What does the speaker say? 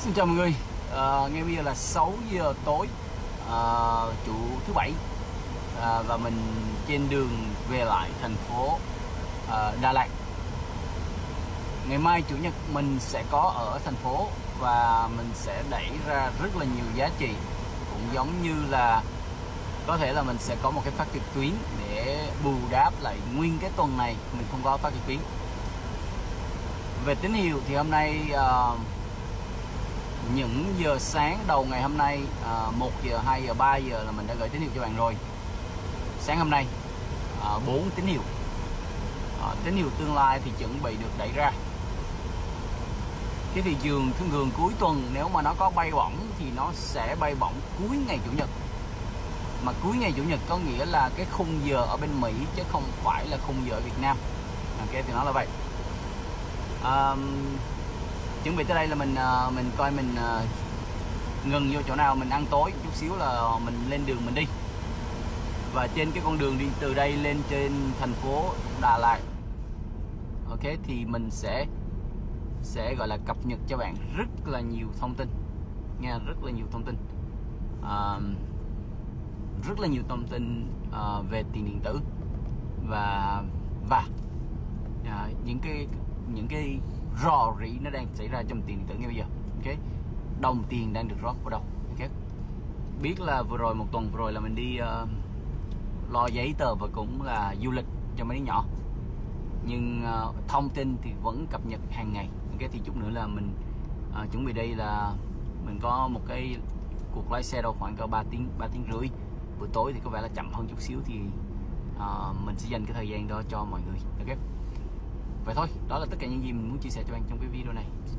Xin chào mọi người, ngay bây giờ là 6 giờ tối chủ thứ bảy, và mình trên đường về lại thành phố Đà Lạt. Ngày mai chủ nhật mình sẽ có ở thành phố và mình sẽ đẩy ra rất là nhiều giá trị, cũng giống như là có thể là mình sẽ có một cái phát trực tuyến để bù đáp lại nguyên cái tuần này mình không có phát trực tuyến. Về tín hiệu thì hôm nay những giờ sáng đầu ngày hôm nay 1 giờ, 2 giờ, 3 giờ là mình đã gửi tín hiệu cho bạn rồi. Sáng hôm nay 4 tín hiệu. Tín hiệu tương lai thì chuẩn bị được đẩy ra. Cái thị trường thương gường cuối tuần nếu mà nó có bay bổng thì nó sẽ bay bổng cuối ngày chủ nhật. Mà cuối ngày chủ nhật có nghĩa là cái khung giờ ở bên Mỹ chứ không phải là khung giờ ở Việt Nam. Ok, thì nó là vậy. Chuẩn bị tới đây là mình coi mình ngừng vô chỗ nào mình ăn tối chút xíu là mình lên đường mình đi. Và trên cái con đường đi từ đây lên trên thành phố Đà Lạt, ok, thì mình sẽ gọi là cập nhật cho bạn rất là nhiều thông tin nha, rất là nhiều thông tin, rất là nhiều thông tin về tiền điện tử và những cái rò rỉ nó đang xảy ra trong tiền điện tử ngay bây giờ. Ok, đồng tiền đang được rót vào đâu. Ok, biết là vừa rồi, một tuần vừa rồi là mình đi lo giấy tờ và cũng là du lịch cho mấy đứa nhỏ, nhưng thông tin thì vẫn cập nhật hàng ngày. Ok, thì chút nữa là mình chuẩn bị đây là mình có một cái cuộc lái xe đâu khoảng cỡ 3 tiếng rưỡi. Buổi tối thì có vẻ là chậm hơn chút xíu, thì mình sẽ dành cái thời gian đó cho mọi người. Ok, vậy thôi, đó là tất cả những gì mình muốn chia sẻ cho bạn trong cái video này.